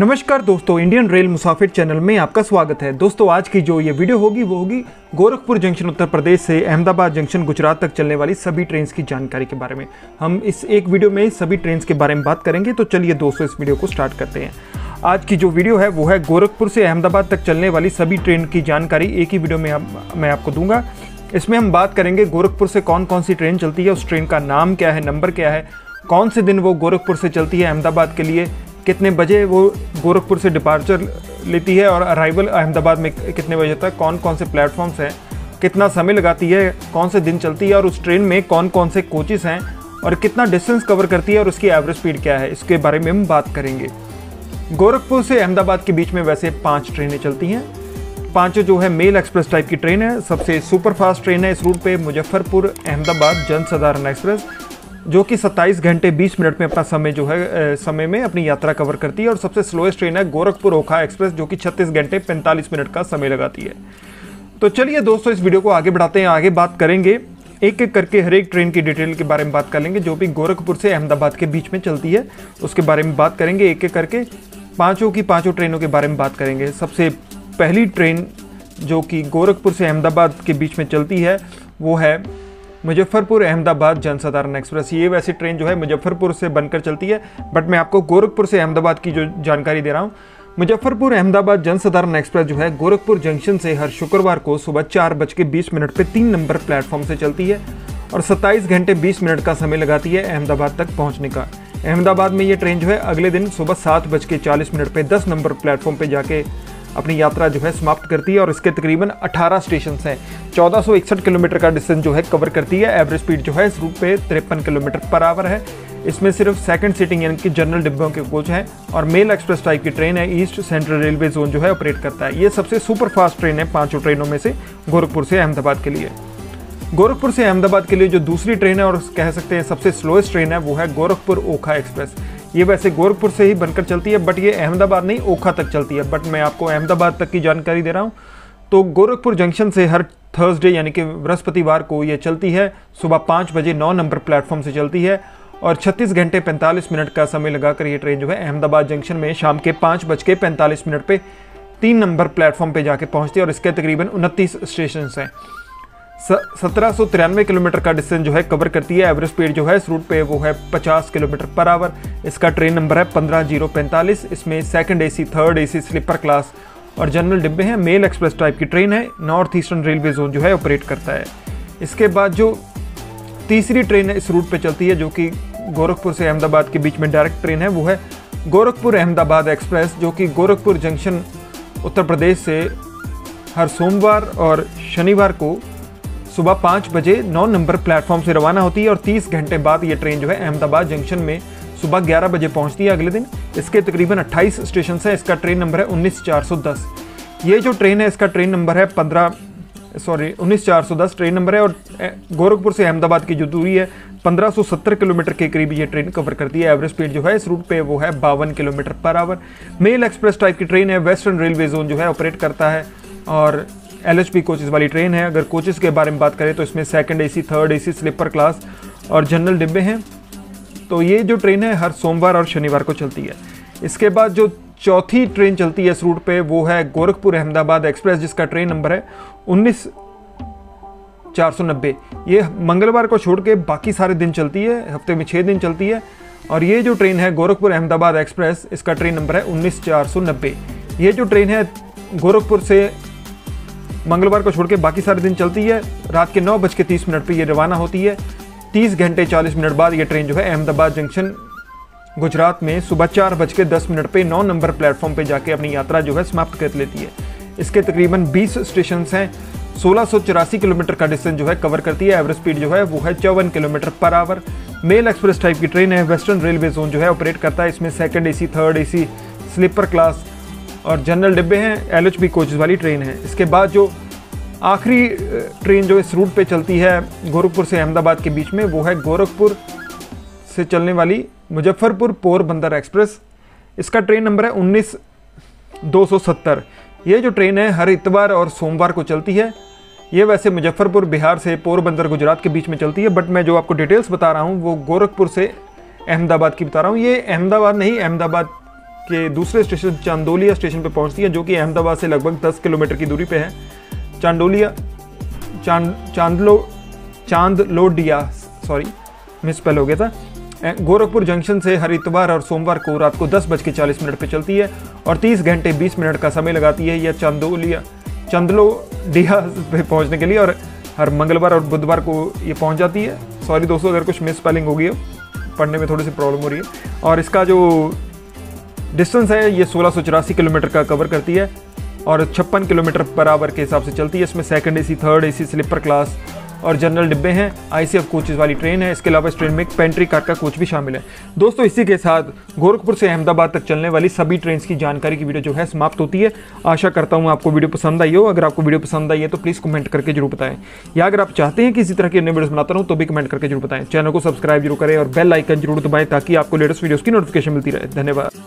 नमस्कार दोस्तों, Indian rail मुसाफिर channel में आपका स्वागत है। दोस्तों, आज की जो ये वीडियो होगी वो होगी गोरखपुर जंक्शन उत्तर प्रदेश से अहमदाबाद जंक्शन गुजरात तक चलने वाली सभी ट्रेन की जानकारी के बारे में। हम इस एक वीडियो में सभी ट्रेन के बारे में बात करेंगे। तो चलिए दोस्तों, इस वीडियो को स्टार्ट करते हैं। आज की जो वीडियो है वो है गोरखपुर से अहमदाबाद तक चलने वाली सभी ट्रेन की जानकारी एक ही वीडियो में मैं आपको दूंगा। इसमें हम बात करेंगे गोरखपुर से कौन कौन सी ट्रेन चलती है, उस ट्रेन का नाम क्या है, नंबर क्या है, कौन से दिन वो गोरखपुर से चलती है अहमदाबाद के लिए, कितने बजे वो गोरखपुर से डिपार्चर लेती है और अराइवल अहमदाबाद में कितने बजे तक, कौन कौन से प्लेटफॉर्म्स हैं, कितना समय लगाती है, कौन से दिन चलती है और उस ट्रेन में कौन कौन से कोचेस हैं और कितना डिस्टेंस कवर करती है और उसकी एवरेज स्पीड क्या है, इसके बारे में हम बात करेंगे। गोरखपुर से अहमदाबाद के बीच में वैसे 5 ट्रेनें चलती हैं। पाँचों जो है मेल एक्सप्रेस टाइप की ट्रेन है। सबसे सुपर फास्ट ट्रेन है इस रूट पे मुजफ्फरपुर अहमदाबाद जन साधारण एक्सप्रेस, जो कि 27 घंटे 20 मिनट में अपना समय जो है समय में अपनी यात्रा कवर करती है। और सबसे स्लोएस्ट ट्रेन है गोरखपुर ओखा एक्सप्रेस, जो कि 36 घंटे 45 मिनट का समय लगाती है। तो चलिए दोस्तों, इस वीडियो को आगे बढ़ाते हैं। आगे बात करेंगे, एक एक करके हर एक ट्रेन की डिटेल के बारे में बात कर लेंगे जो भी गोरखपुर से अहमदाबाद के बीच में चलती है, उसके बारे में बात करेंगे। एक एक करके पाँचों ट्रेनों के बारे में बात करेंगे। सबसे पहली ट्रेन जो कि गोरखपुर से अहमदाबाद के बीच में चलती है वो है मुजफ्फरपुर अहमदाबाद जन साधारण एक्सप्रेस। ये वैसे ट्रेन जो है मुजफ्फरपुर से बनकर चलती है, बट मैं आपको गोरखपुर से अहमदाबाद की जो जानकारी दे रहा हूँ। मुजफ्फरपुर अहमदाबाद जन साधारण एक्सप्रेस जो है गोरखपुर जंक्शन से हर शुक्रवार को सुबह 4:20 पर 3 नंबर प्लेटफॉर्म से चलती है और 27 घंटे 20 मिनट का समय लगाती है अहमदाबाद तक पहुँचने का। अहमदाबाद में ये ट्रेन जो है अगले दिन सुबह 7:40 पर 10 नंबर प्लेटफॉर्म पर जाके अपनी यात्रा जो है समाप्त करती है। और इसके तकरीबन 18 स्टेशन हैं, 1461 किलोमीटर का डिस्टेंस जो है कवर करती है। एवरेज स्पीड जो है इस रूट पे 53 किलोमीटर पर आवर है। इसमें सिर्फ सेकंड सीटिंग यानी कि जनरल डिब्बों के कोच हैं और मेल एक्सप्रेस टाइप की ट्रेन है। ईस्ट सेंट्रल रेलवे जोन जो है ऑपरेट करता है। ये सबसे सुपर फास्ट ट्रेन है पाँचों ट्रेनों में से गोरखपुर से अहमदाबाद के लिए। गोरखपुर से अहमदाबाद के लिए जो दूसरी ट्रेन है और कह सकते हैं सबसे स्लोएस्ट ट्रेन है वो है गोरखपुर ओखा एक्सप्रेस। ये वैसे गोरखपुर से ही बनकर चलती है, बट ये अहमदाबाद नहीं ओखा तक चलती है, बट मैं आपको अहमदाबाद तक की जानकारी दे रहा हूँ। तो गोरखपुर जंक्शन से हर थर्सडे यानी कि बृहस्पतिवार को ये चलती है। सुबह 5 बजे 9 नंबर प्लेटफॉर्म से चलती है और 36 घंटे 45 मिनट का समय लगाकर ये ट्रेन जो है अहमदाबाद जंक्शन में शाम के 5:45 पर 3 नंबर प्लेटफॉर्म पर जाके पहुँचती है। और इसके तकरीबन 29 स्टेशन हैं, 1793 किलोमीटर का डिस्टेंस जो है कवर करती है। एवरेज स्पीड जो है इस रूट पे वो है 50 किलोमीटर पर आवर। इसका ट्रेन नंबर है 15045। इसमें second AC, third AC, sleeper class और जनरल डिब्बे हैं। मेल एक्सप्रेस टाइप की ट्रेन है। नॉर्थ ईस्टर्न रेलवे जोन जो है ऑपरेट करता है। इसके बाद जो तीसरी ट्रेन है इस रूट पर चलती है जो कि गोरखपुर से अहमदाबाद के बीच में डायरेक्ट ट्रेन है, वो है गोरखपुर अहमदाबाद एक्सप्रेस, जो कि गोरखपुर जंक्शन उत्तर प्रदेश से हर सोमवार और शनिवार को सुबह 5 बजे 9 नंबर प्लेटफॉर्म से रवाना होती है। और 30 घंटे बाद ये ट्रेन जो है अहमदाबाद जंक्शन में सुबह 11 बजे पहुंचती है अगले दिन। इसके तकरीबन 28 स्टेशन है। इसका ट्रेन नंबर है 19410। ये जो ट्रेन है इसका ट्रेन नंबर है 19410 ट्रेन नंबर है। और गोरखपुर से अहमदाबाद की जो दूरी है 1570 किलोमीटर के करीब ये ट्रेन कवर करती है। एवरेज स्पीड जो है इस रूट पे वो है 52 kilometre per hour. Mail express type की ट्रेन है। वेस्टर्न रेलवे जोन जो है ऑपरेट करता है और LHP कोचेस वाली ट्रेन है। अगर कोचेस के बारे में बात करें तो इसमें second AC, third AC, sleeper class और जनरल डिब्बे हैं। तो ये जो ट्रेन है हर सोमवार और शनिवार को चलती है। इसके बाद जो चौथी ट्रेन चलती है इस रूट पे वो है गोरखपुर अहमदाबाद एक्सप्रेस, जिसका ट्रेन नंबर है 19490। ये मंगलवार को छोड़ के बाकी सारे दिन चलती है, हफ्ते में 6 दिन चलती है। और ये जो ट्रेन है गोरखपुर अहमदाबाद एक्सप्रेस, इसका ट्रेन नंबर है 19490। ये जो ट्रेन है गोरखपुर से मंगलवार को छोड़ के बाकी सारे दिन चलती है। रात के 9:30 पर ये रवाना होती है। 30 घंटे 40 मिनट बाद ये ट्रेन जो है अहमदाबाद जंक्शन गुजरात में सुबह 4:10 पर 9 नंबर प्लेटफॉर्म पे जाके अपनी यात्रा जो है समाप्त कर लेती है। इसके तकरीबन 20 स्टेशन हैं, 1684 किलोमीटर का डिस्टेंस जो है कवर करती है। एवरेज स्पीड जो है वो है 54 kilometre per hour. Mail express type की ट्रेन है। वेस्टर्न रेलवे जोन जो है ऑपरेट करता है। इसमें second AC, third AC, sleeper class और जनरल डिब्बे हैं। LHB कोचेस वाली ट्रेन है। इसके बाद जो आखिरी ट्रेन जो इस रूट पे चलती है गोरखपुर से अहमदाबाद के बीच में वो है गोरखपुर से चलने वाली मुजफ्फरपुर पोरबंदर एक्सप्रेस। इसका ट्रेन नंबर है 19270। ये जो ट्रेन है हर इतवार और सोमवार को चलती है। ये वैसे मुजफ्फरपुर बिहार से पोरबंदर गुजरात के बीच में चलती है, बट मैं जो आपको डिटेल्स बता रहा हूँ वो गोरखपुर से अहमदाबाद की बता रहा हूँ। ये अहमदाबाद नहीं, अहमदाबाद के दूसरे स्टेशन चांदोलिया स्टेशन पर पहुंचती है, जो कि अहमदाबाद से लगभग 10 किलोमीटर की दूरी पे है। चांदोलिया चांदलोडिया मिसस्पेल हो गया था। गोरखपुर जंक्शन से हर इतवार और सोमवार को रात को 10:40 पर चलती है और 30 घंटे 20 मिनट का समय लगाती है यह चांदलोडिया पे पहुंचने के लिए, और हर मंगलवार और बुधवार को ये पहुंच जाती है। सॉरी दोस्तों अगर कुछ मिसस्पेलिंग हो गई हो, पढ़ने में थोड़ी सी प्रॉब्लम हो रही है। और इसका जो डिस्टेंस है ये 1684 किलोमीटर का कवर करती है और 56 किलोमीटर पर आवर के हिसाब से चलती है। इसमें second AC, third AC, sleeper class और जनरल डिब्बे हैं। ICF कोचेस वाली ट्रेन है। इसके अलावा इस ट्रेन में एक पेंट्री कार का कोच भी शामिल है। दोस्तों इसी के साथ गोरखपुर से अहमदाबाद तक चलने वाली सभी ट्रेन की जानकारी की वीडियो जो है समाप्त होती है। आशा करता हूँ आपको वीडियो पसंद आई हो। अगर आपको वीडियो पसंद आई है तो प्लीज़ कमेंट करके जरूर बताएं, या अगर आप चाहते हैं कि इसी तरह की अन्य वीडियोस बनाता रहूँ तो भी कमेंट करके जरूर बताएं। चैनल को सब्सक्राइब जरूर करें और बेल आइकन जरूर दबाएँ ताकि आपको लेटेस्ट वीडियोज़ की नोटिफिकेशन मिलती रहे। धन्यवाद।